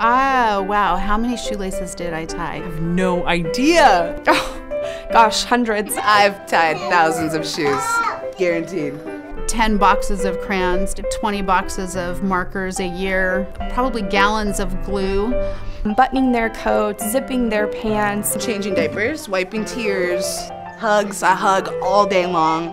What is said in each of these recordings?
Ah, wow, how many shoelaces did I tie? I have no idea. Oh, gosh, hundreds. I've tied thousands of shoes, guaranteed. 10 boxes of crayons, 20 boxes of markers a year, probably gallons of glue. Buttoning their coats, zipping their pants. Changing diapers, wiping tears, hugs. I hug all day long.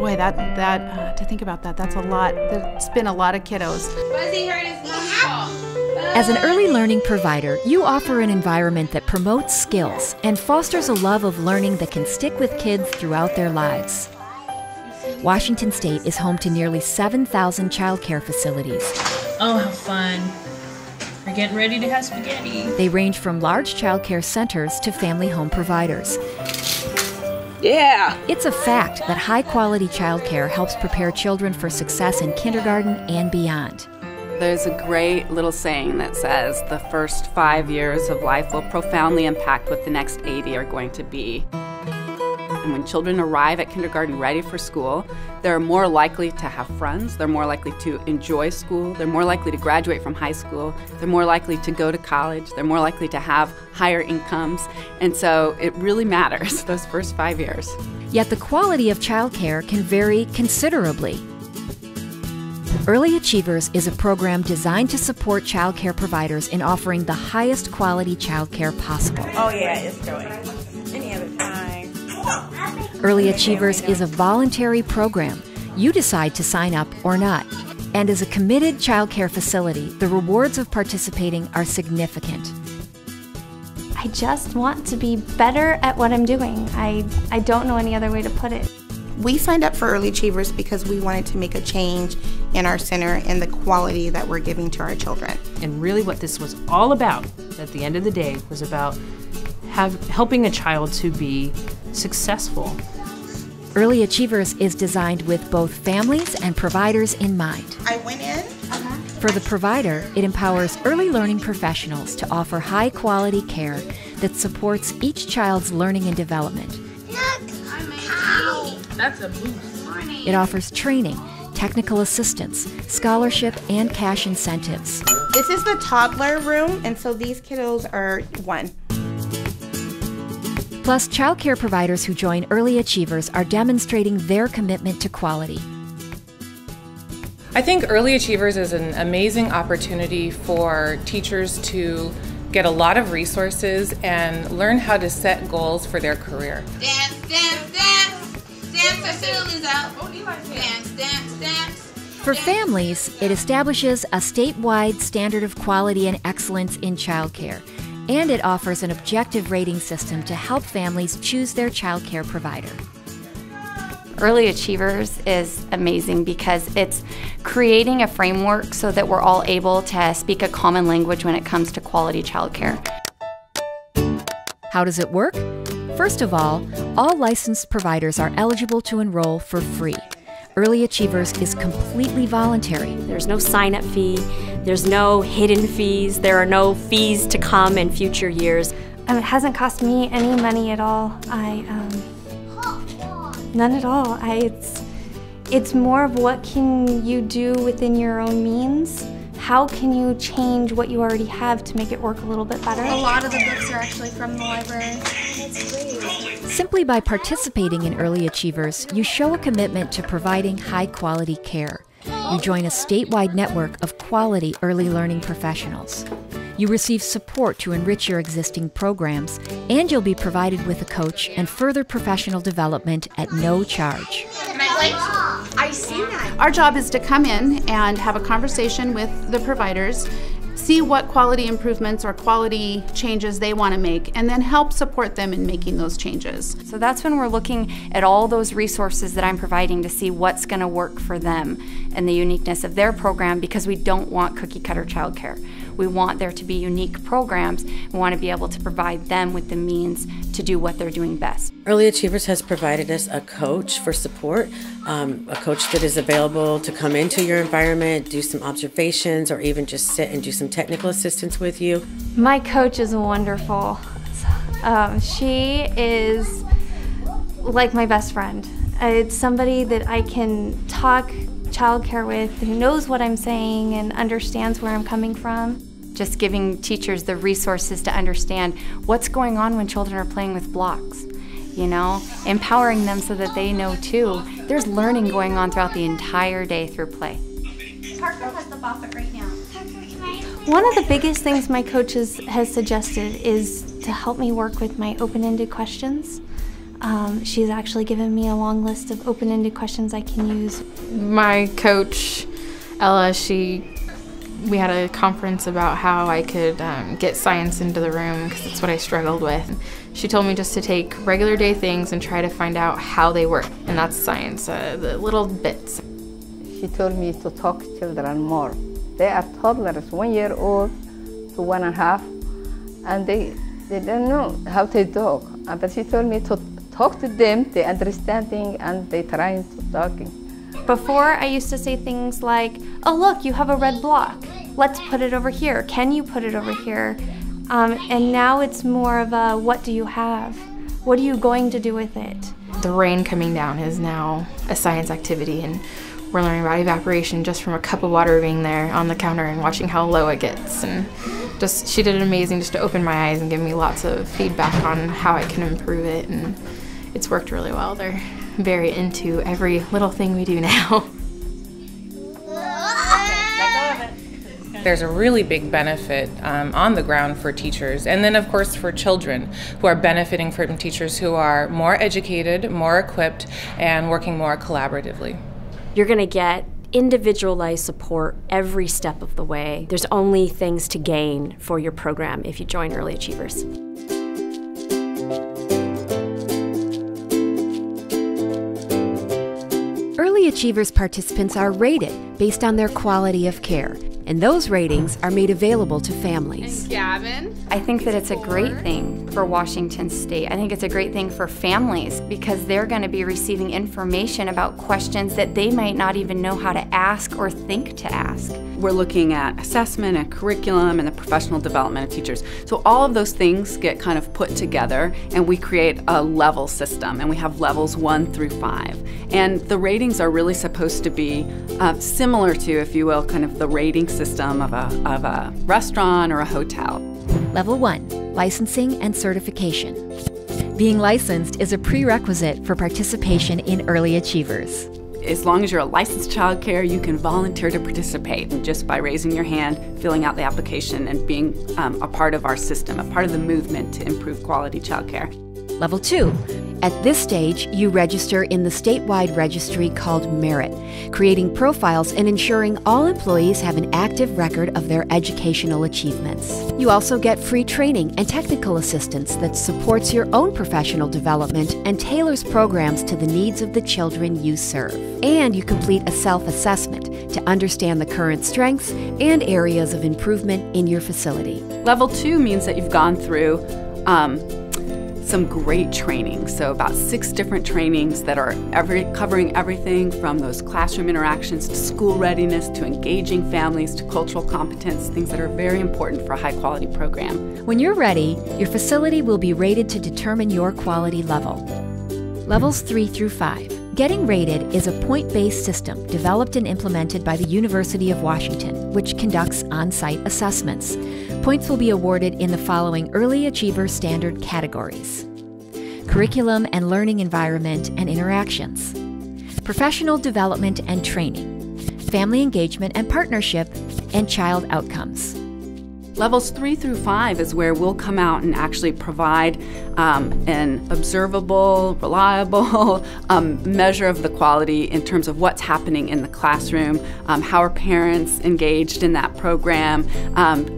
Boy, to think about that, that's a lot. It's been a lot of kiddos. Fuzzy heard his mom. As an early learning provider, you offer an environment that promotes skills and fosters a love of learning that can stick with kids throughout their lives. Washington State is home to nearly 7,000 child care facilities. Oh, how fun. We're getting ready to have spaghetti. They range from large child care centers to family home providers. Yeah! It's a fact that high-quality child care helps prepare children for success in kindergarten and beyond. There's a great little saying that says the first 5 years of life will profoundly impact what the next 80 are going to be. And when children arrive at kindergarten ready for school, they're more likely to have friends, they're more likely to enjoy school, they're more likely to graduate from high school, they're more likely to go to college, they're more likely to have higher incomes. And so it really matters, those first 5 years. Yet the quality of childcare can vary considerably. Early Achievers is a program designed to support child care providers in offering the highest quality child care possible. Oh yeah, it's going. Any other time. Early Achievers is a voluntary program. You decide to sign up or not. And as a committed child care facility, the rewards of participating are significant. I just want to be better at what I'm doing. I don't know any other way to put it. We signed up for Early Achievers because we wanted to make a change in our center and the quality that we're giving to our children. And really what this was all about at the end of the day was about helping a child to be successful. Early Achievers is designed with both families and providers in mind. I went in. For the provider, it empowers early learning professionals to offer high quality care that supports each child's learning and development. That's a boost. It offers training, technical assistance, scholarship, and cash incentives. This is the toddler room, and so these kiddos are one. Plus, child care providers who join Early Achievers are demonstrating their commitment to quality. I think Early Achievers is an amazing opportunity for teachers to get a lot of resources and learn how to set goals for their career. Dance, dance, dance. For families, it establishes a statewide standard of quality and excellence in childcare, and it offers an objective rating system to help families choose their childcare provider. Early Achievers is amazing because it's creating a framework so that we're all able to speak a common language when it comes to quality childcare. How does it work? First of all licensed providers are eligible to enroll for free. Early Achievers is completely voluntary. There's no sign-up fee, there's no hidden fees, there are no fees to come in future years. It hasn't cost me any money at all. None at all. It's more of what can you do within your own means. How can you change what you already have to make it work a little bit better? A lot of the books are actually from the library. Simply by participating in Early Achievers, you show a commitment to providing high-quality care. You join a statewide network of quality early learning professionals. You receive support to enrich your existing programs, and you'll be provided with a coach and further professional development at no charge. I see that. Our job is to come in and have a conversation with the providers, see what quality improvements or quality changes they want to make, and then help support them in making those changes. So that's when we're looking at all those resources that I'm providing to see what's going to work for them and the uniqueness of their program, because we don't want cookie-cutter childcare. We want there to be unique programs. We want to be able to provide them with the means to do what they're doing best. Early Achievers has provided us a coach for support, a coach that is available to come into your environment, do some observations, or even just sit and do some technical assistance with you. My coach is wonderful. She is like my best friend. It's somebody that I can talk childcare with, who knows what I'm saying and understands where I'm coming from. just giving teachers the resources to understand what's going on when children are playing with blocks, you know, empowering them so that they know too, there's learning going on throughout the entire day through play. Parker has the buffet right now. One of the biggest things my coaches has suggested is to help me work with my open-ended questions. She's actually given me a long list of open-ended questions I can use. My coach, Ella, we had a conference about how I could get science into the room because it's what I struggled with. She told me just to take regular day things and try to find out how they work, and that's science, the little bits. She told me to talk to children more. They are toddlers, 1 year old to 1.5, and they don't know how to talk. But she told me to talk to them, they understanding and they trying to talking. Before, I used to say things like, oh look, you have a red block. Let's put it over here. Can you put it over here? And now it's more of a, what do you have? What are you going to do with it? The rain coming down is now a science activity, and we're learning about evaporation just from a cup of water being there on the counter and watching how low it gets. And just, she did amazing just to open my eyes and give me lots of feedback on how I can improve it, and it's worked really well. They're very into every little thing we do now. There's a really big benefit on the ground for teachers, and then of course for children who are benefiting from teachers who are more educated, more equipped, and working more collaboratively. You're going to get individualized support every step of the way. There's only things to gain for your program if you join Early Achievers. Early Achievers participants are rated based on their quality of care, and those ratings are made available to families. And Gavin? I think that it's a great thing for Washington State. I think it's a great thing for families because they're going to be receiving information about questions that they might not even know how to ask or think to ask. We're looking at assessment and curriculum and the professional development of teachers. So all of those things get kind of put together, and we create a level system, and we have levels 1 through 5. And the ratings are really supposed to be similar to, if you will, kind of the rating system of a restaurant or a hotel. Level 1, licensing and certification. Being licensed is a prerequisite for participation in Early Achievers. As long as you're a licensed child care, you can volunteer to participate, and just by raising your hand, filling out the application, and being a part of our system, a part of the movement to improve quality child care. Level 2. At this stage, you register in the statewide registry called MERIT, creating profiles and ensuring all employees have an active record of their educational achievements. You also get free training and technical assistance that supports your own professional development and tailors programs to the needs of the children you serve. And you complete a self-assessment to understand the current strengths and areas of improvement in your facility. Level 2 means that you've gone through some great training, so about 6 different trainings that are covering everything from those classroom interactions to school readiness to engaging families to cultural competence, things that are very important for a high quality program. When you're ready, your facility will be rated to determine your quality level. Levels 3 through 5. Getting rated is a point-based system developed and implemented by the University of Washington, which conducts on-site assessments. Points will be awarded in the following Early Achiever standard categories: curriculum and learning environment and interactions, professional development and training, family engagement and partnership, and child outcomes. Levels 3 through 5 is where we'll come out and actually provide an observable, reliable measure of the quality in terms of what's happening in the classroom, how are parents engaged in that program,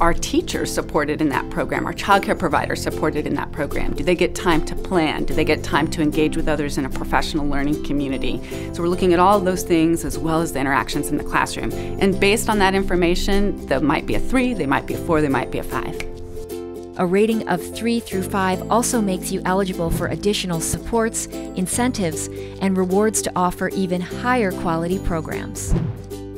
are teachers supported in that program, are child care providers supported in that program, do they get time to plan, do they get time to engage with others in a professional learning community. So we're looking at all of those things as well as the interactions in the classroom. And based on that information, there might be a 3, they might be a 4, there might be a 5. A rating of 3 through 5 also makes you eligible for additional supports, incentives, and rewards to offer even higher quality programs.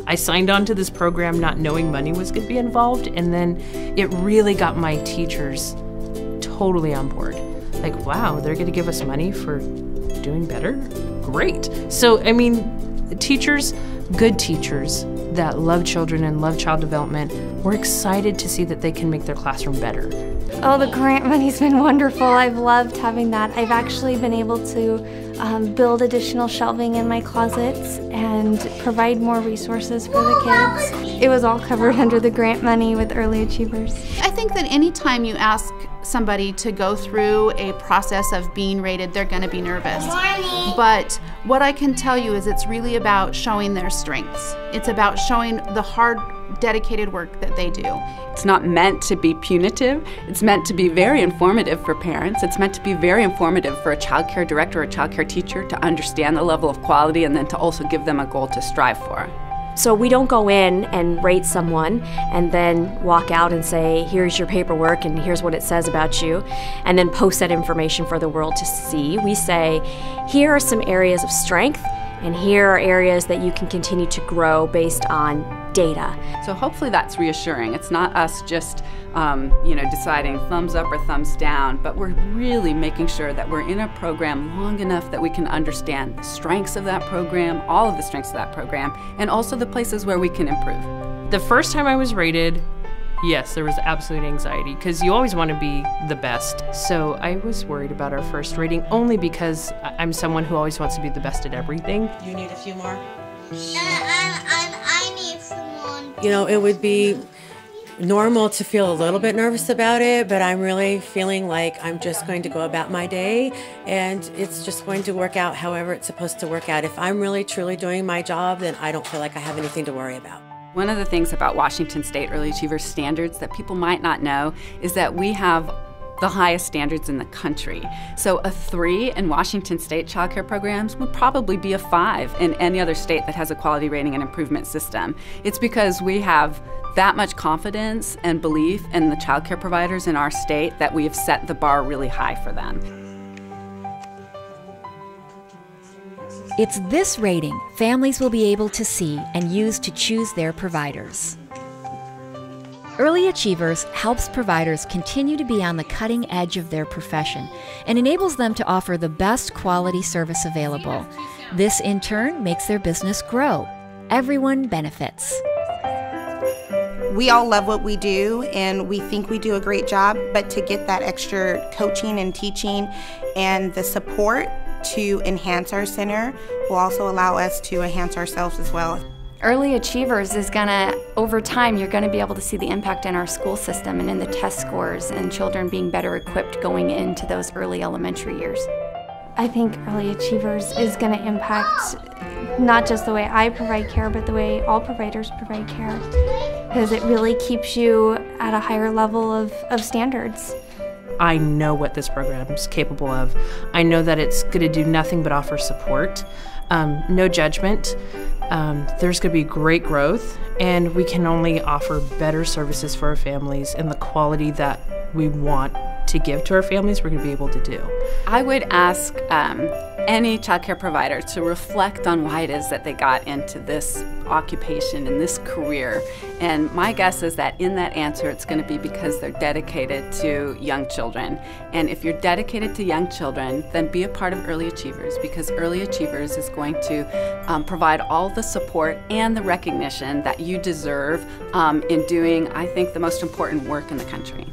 I signed on to this program not knowing money was going to be involved, and then it really got my teachers totally on board. Like, wow, they're going to give us money for doing better? Great. So, I mean, good teachers, that love children and love child development, we're excited to see that they can make their classroom better. Oh, the grant money's been wonderful. I've loved having that. I've actually been able to build additional shelving in my closets and provide more resources for the kids. It was all covered under the grant money with Early Achievers. I think that any time you ask somebody to go through a process of being rated, they're going to be nervous. But what I can tell you is it's really about showing their strengths. It's about showing the hard, dedicated work that they do. It's not meant to be punitive. It's meant to be very informative for parents. It's meant to be very informative for a child care director or a child care teacher to understand the level of quality and then to also give them a goal to strive for. So we don't go in and rate someone and then walk out and say, here's your paperwork and here's what it says about you, and then post that information for the world to see. We say, here are some areas of strength and here are areas that you can continue to grow based on data. So hopefully that's reassuring. It's not us just deciding thumbs up or thumbs down, but we're really making sure that we're in a program long enough that we can understand the strengths of that program, all of the strengths of that program, and also the places where we can improve. The first time I was rated, yes, there was absolute anxiety because you always want to be the best. So I was worried about our first rating only because I'm someone who always wants to be the best at everything. You need a few more? I need some more. You know, it would be normal to feel a little bit nervous about it, but I'm really feeling like I'm just going to go about my day and it's just going to work out however it's supposed to work out. If I'm really truly doing my job, then I don't feel like I have anything to worry about. One of the things about Washington State Early Achievers standards that people might not know is that we have the highest standards in the country. So a 3 in Washington State child care programs would probably be a 5 in any other state that has a quality rating and improvement system. It's because we have that much confidence and belief in the child care providers in our state that we have set the bar really high for them. It's this rating families will be able to see and use to choose their providers. Early Achievers helps providers continue to be on the cutting edge of their profession and enables them to offer the best quality service available. This in turn makes their business grow. Everyone benefits. We all love what we do and we think we do a great job, but to get that extra coaching and teaching and the support to enhance our center will also allow us to enhance ourselves as well. Early Achievers is gonna, over time, you're gonna be able to see the impact in our school system and in the test scores and children being better equipped going into those early elementary years. I think Early Achievers is gonna impact not just the way I provide care, but the way all providers provide care, because it really keeps you at a higher level of standards. I know what this program is capable of. I know that it's going to do nothing but offer support, no judgment. There's going to be great growth, and we can only offer better services for our families and the quality that we want to give to our families, we're going to be able to do. I would ask any child care provider to reflect on why it is that they got into this occupation and this career. And my guess is that in that answer, it's going to be because they're dedicated to young children. And if you're dedicated to young children, then be a part of Early Achievers, because Early Achievers is going to provide all the support and the recognition that you deserve in doing, I think, the most important work in the country.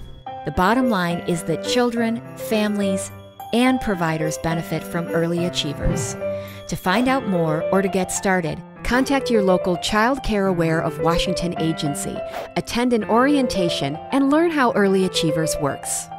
The bottom line is that children, families, and providers benefit from Early Achievers. To find out more or to get started, contact your local Child Care Aware of Washington agency, attend an orientation, and learn how Early Achievers works.